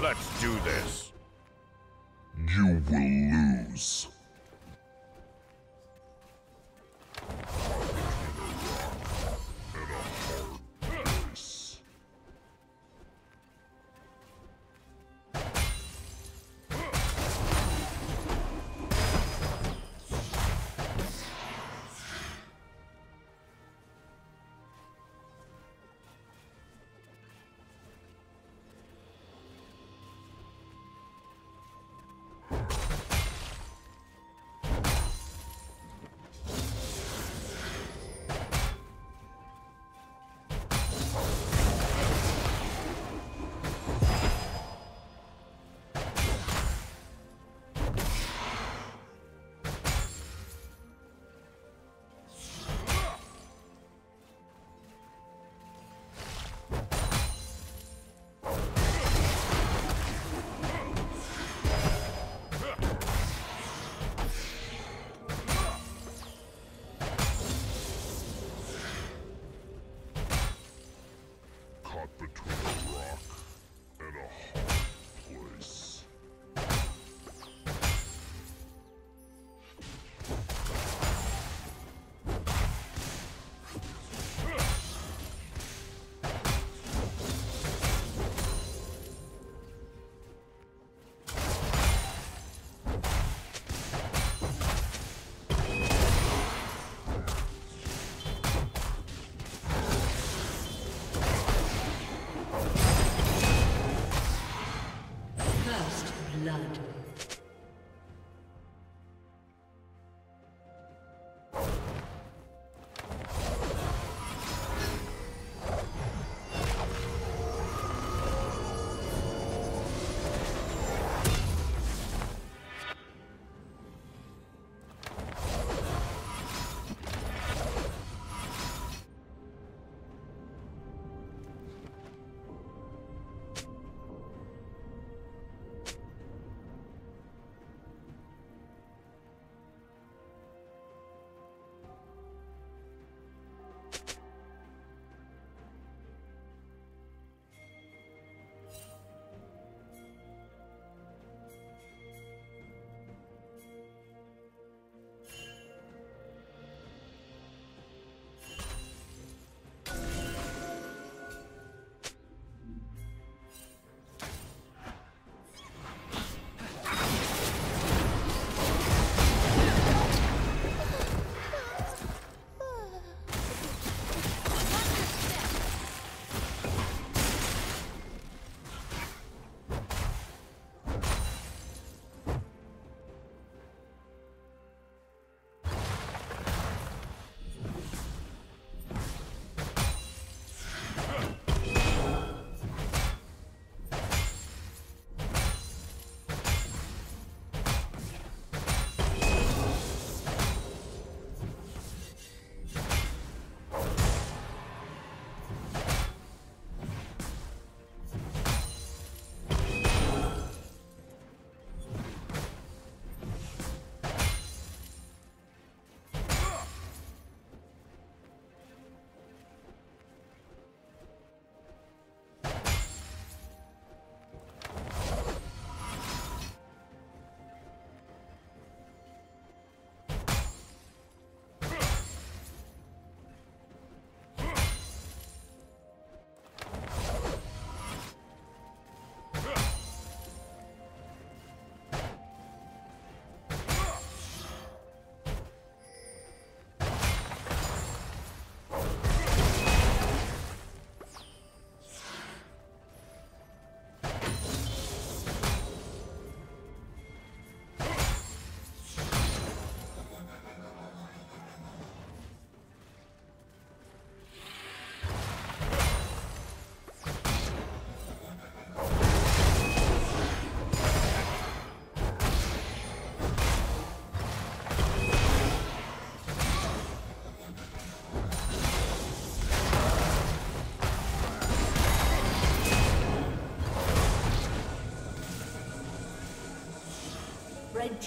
Let's do this. You will lose. Blood. The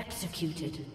Executed.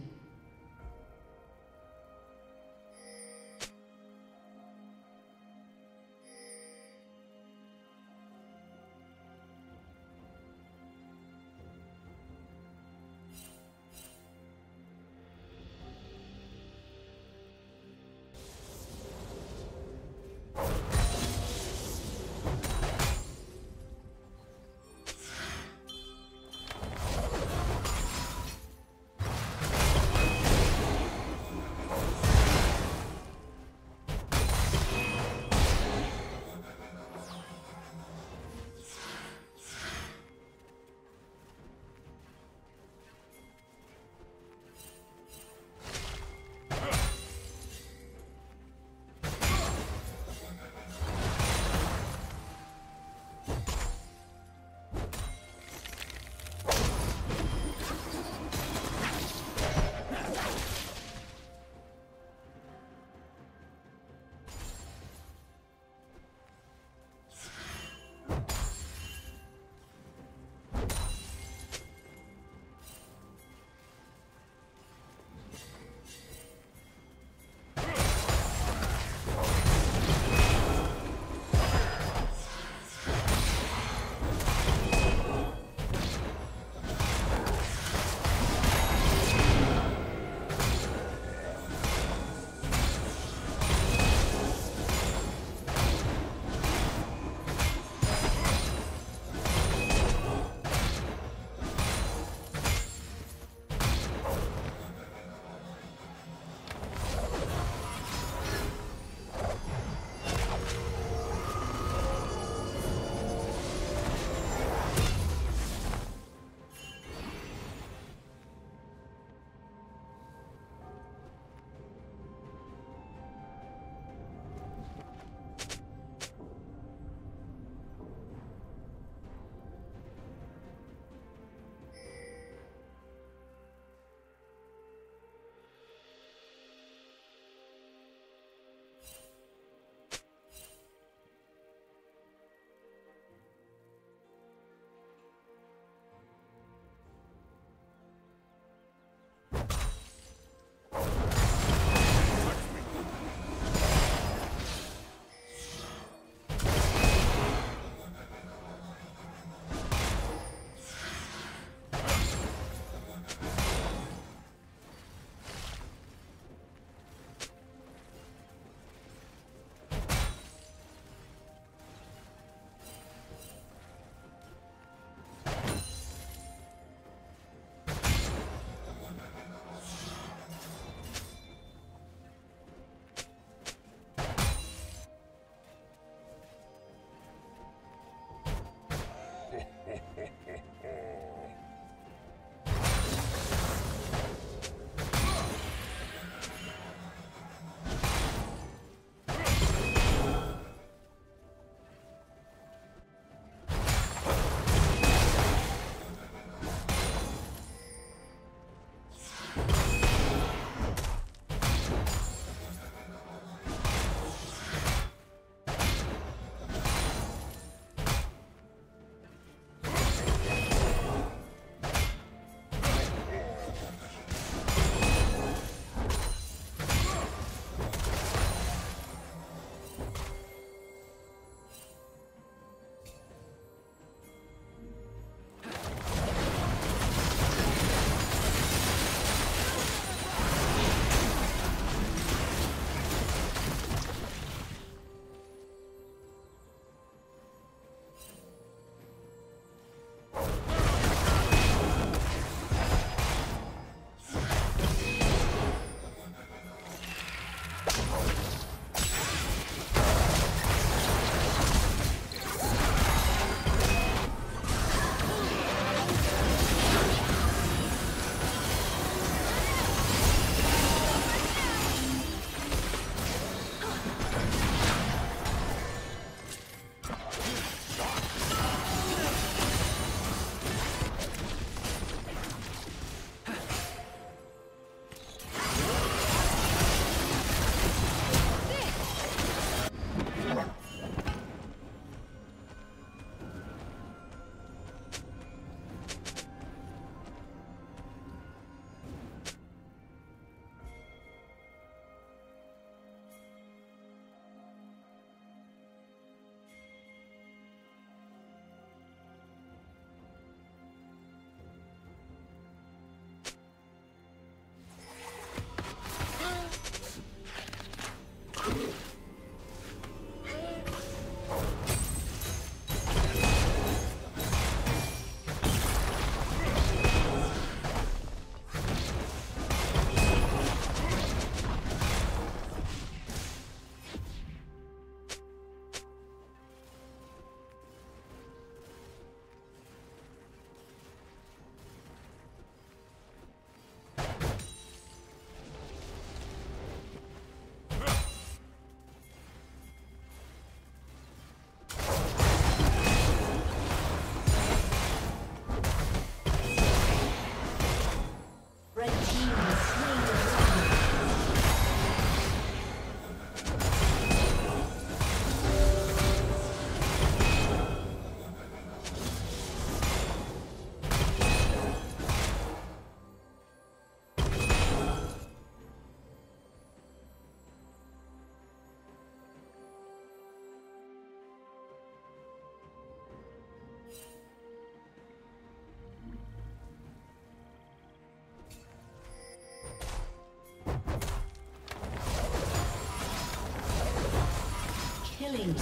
Killing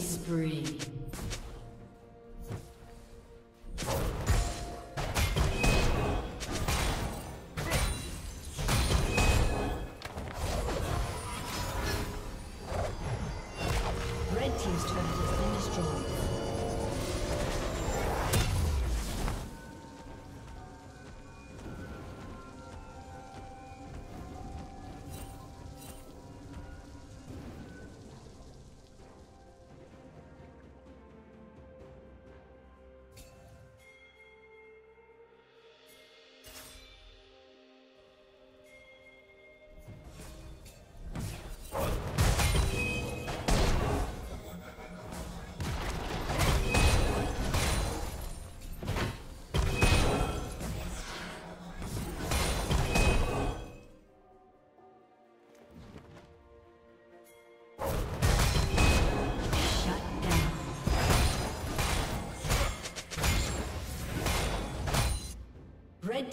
spree. Red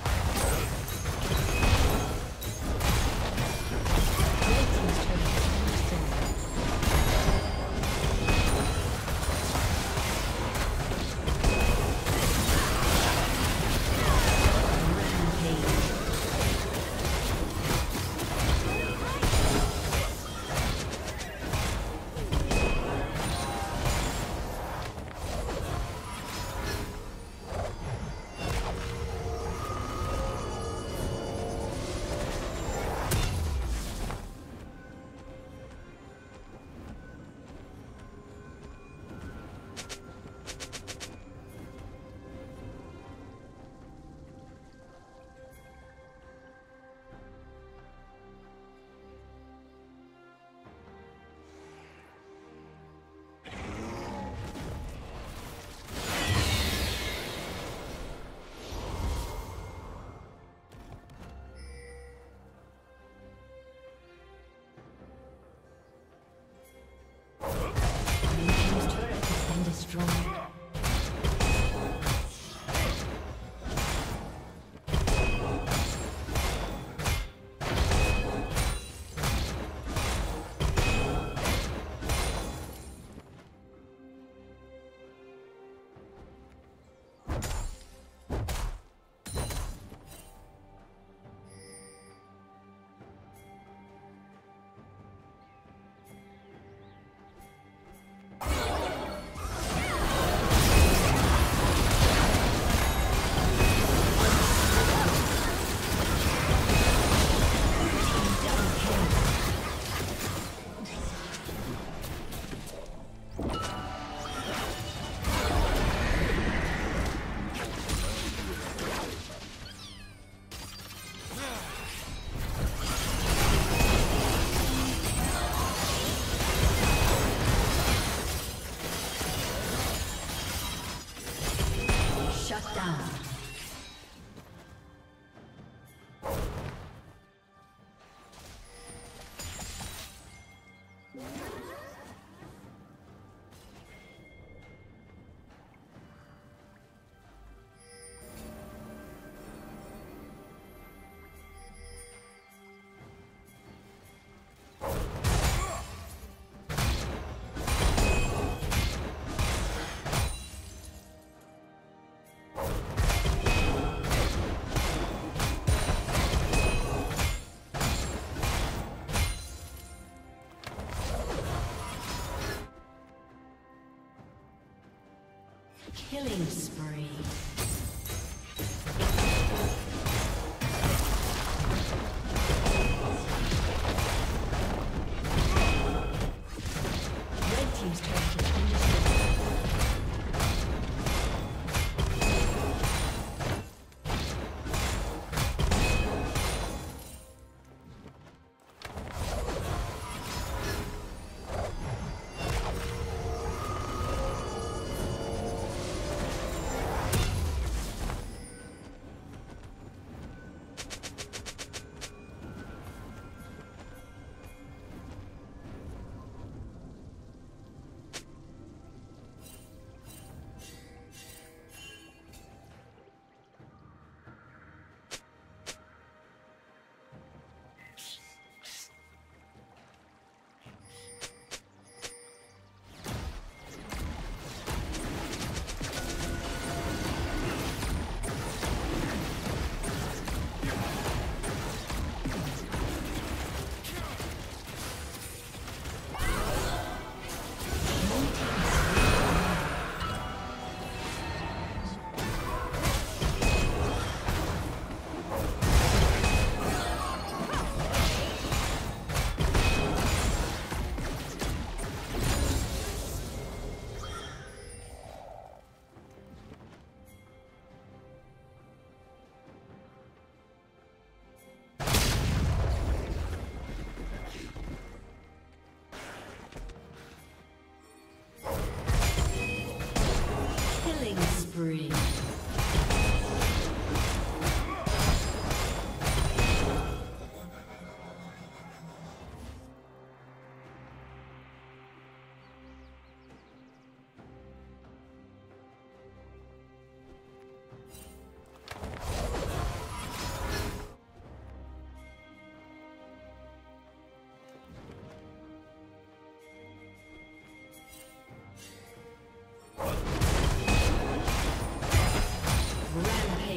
Killing spree.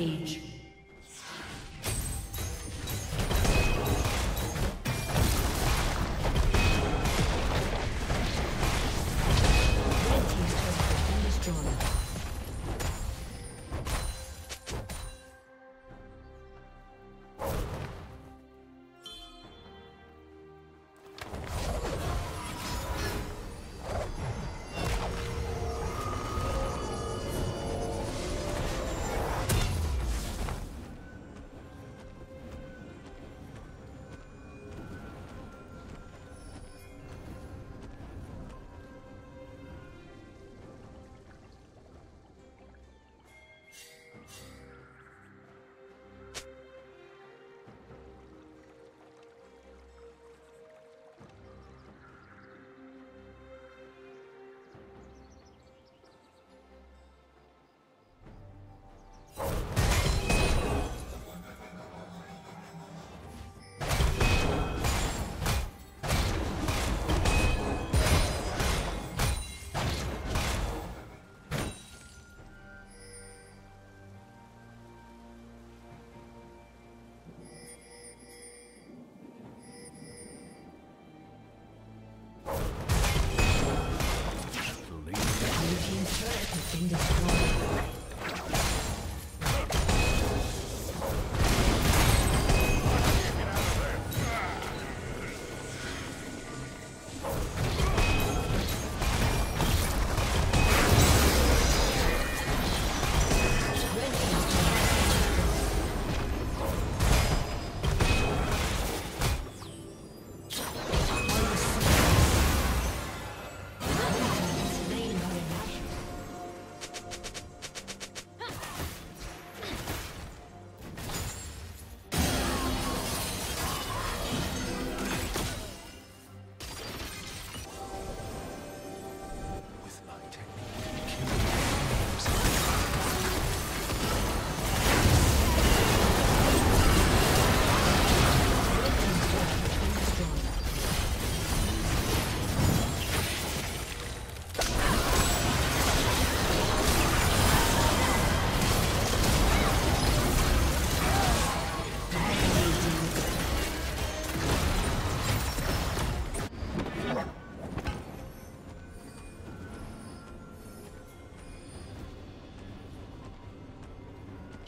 Rampage.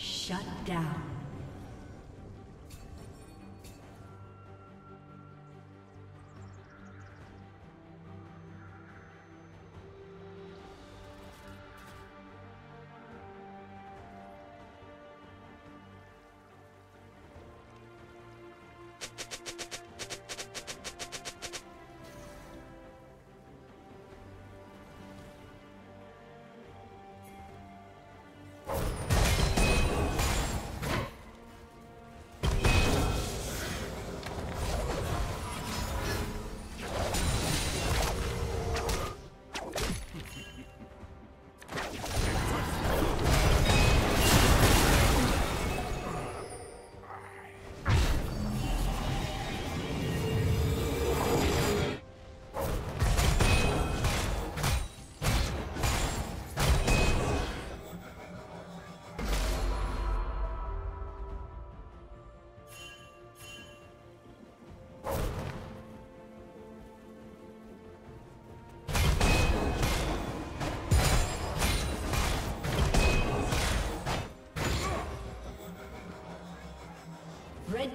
Shut down. Red